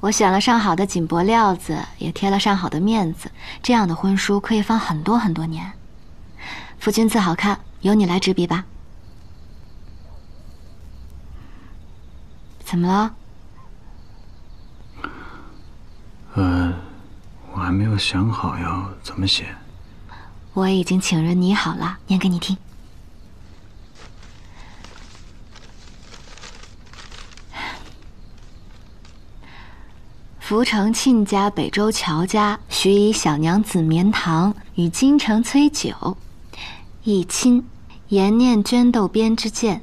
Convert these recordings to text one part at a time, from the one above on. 我选了上好的锦帛料子，也贴了上好的面子，这样的婚书可以放很多很多年。夫君字好看，由你来执笔吧。怎么了？我还没有想好要怎么写。我已经请人拟好了，念给你听。 福城沁家、北周乔家、许以小娘子绵堂与京城崔九，一亲颜念娟斗边之剑，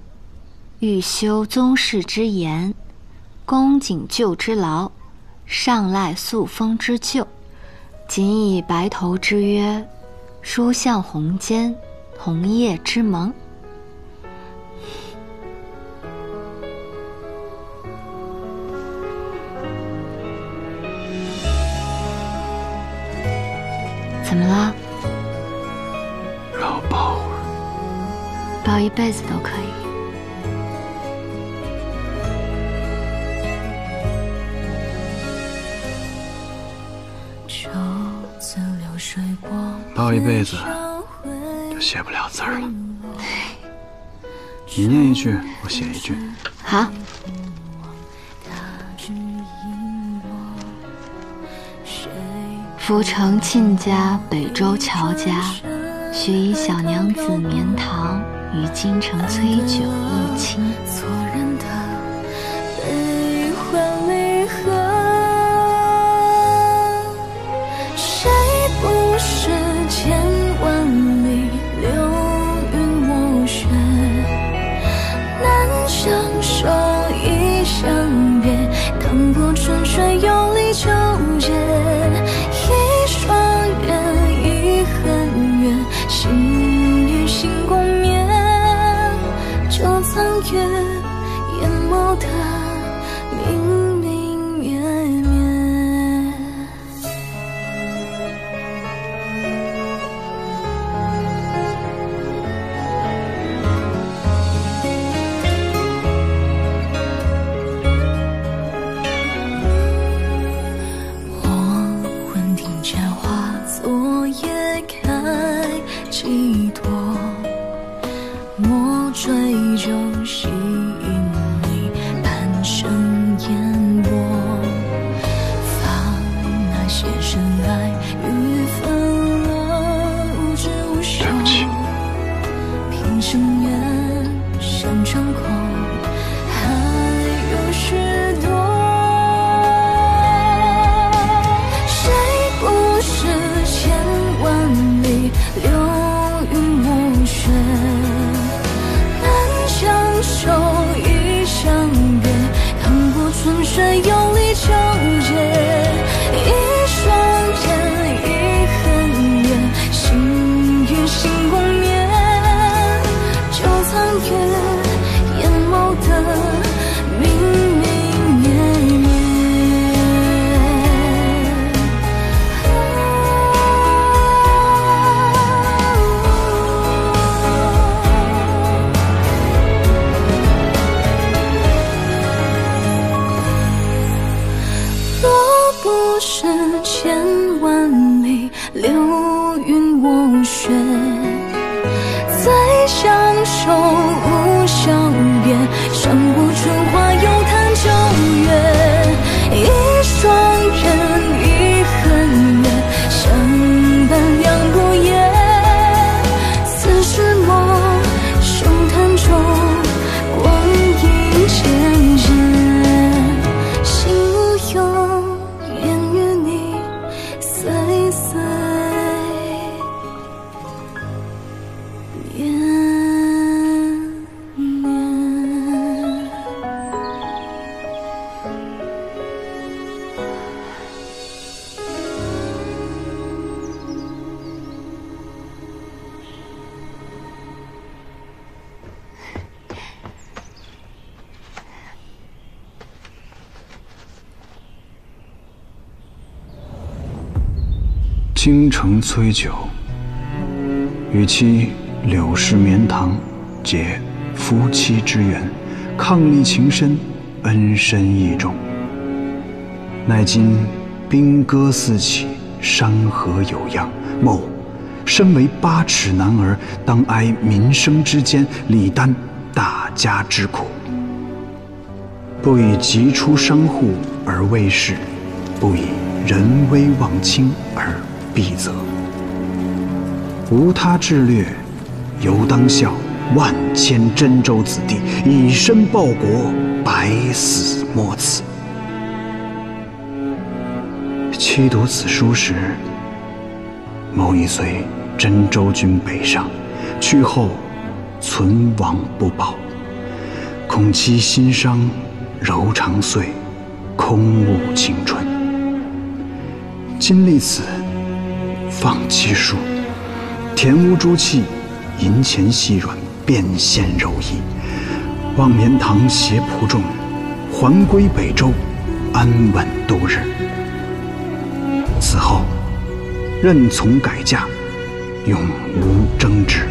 欲修宗室之言，公瑾旧之劳，上赖素风之旧，仅以白头之约，书向红笺，红叶之盟。 怎么了？让我抱会儿，抱一辈子都可以。抱一辈子就写不了字儿了。你念一句，我写一句。好。 福城沁家、北周乔家、许以小娘子绵堂与京城崔九一亲。谁不是千万里流云我雪？难相守亦相别，当不春水有力纠结。 淹没的明明灭灭。黄昏庭前花，昨夜开几朵，莫追究。 细雨。 京城崔九，与妻柳氏绵堂结夫妻之缘，伉俪情深，恩深义重。乃今兵戈四起，山河有恙。某身为八尺男儿，当哀民生之艰，理担大家之苦。不以急出商户而畏势，不以人微望轻而避责。无他志略，犹当效万千真州子弟，以身报国，百死莫辞。 七读此书时，某已随真州军北上，去后存亡不保，恐其心伤，柔肠碎，空误青春。今历此，放其书，田屋朱砌，银钱细软，变现柔意。望绵堂携仆众，还归北州，安稳度日。 此后，任从改嫁，永无争执。